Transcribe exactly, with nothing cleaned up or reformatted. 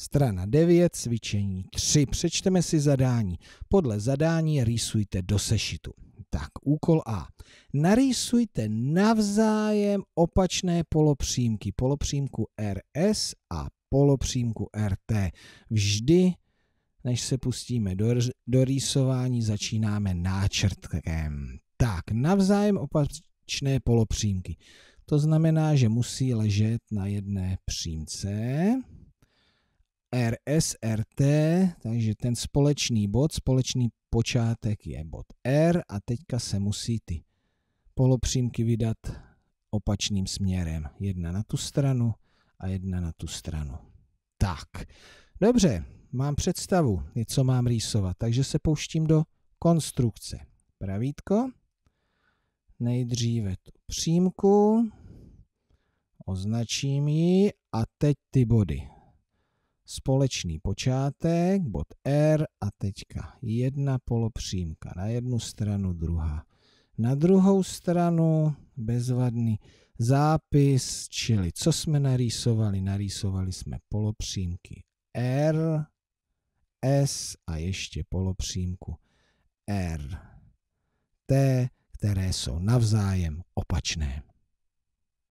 Strana devět, cvičení tři. Přečteme si zadání. Podle zadání rýsujte do sešitu. Tak, úkol A. Narýsujte navzájem opačné polopřímky. Polopřímku R S a polopřímku R T. Vždy, než se pustíme do, do rýsování, začínáme náčrtkem. Tak, navzájem opačné polopřímky. To znamená, že musí ležet na jedné přímce. R S, R T, takže ten společný bod, společný počátek je bod R a teďka se musí ty polopřímky vydat opačným směrem. Jedna na tu stranu a jedna na tu stranu. Tak, dobře, mám představu, co mám rýsovat, takže se pouštím do konstrukce. Pravítko, nejdříve tu přímku, označím ji a teď ty body. Společný počátek, bod R a teďka jedna polopřímka na jednu stranu, druhá na druhou stranu, bezvadný zápis, čili co jsme narýsovali? Narýsovali jsme polopřímky R, S a ještě polopřímku R, T, které jsou navzájem opačné.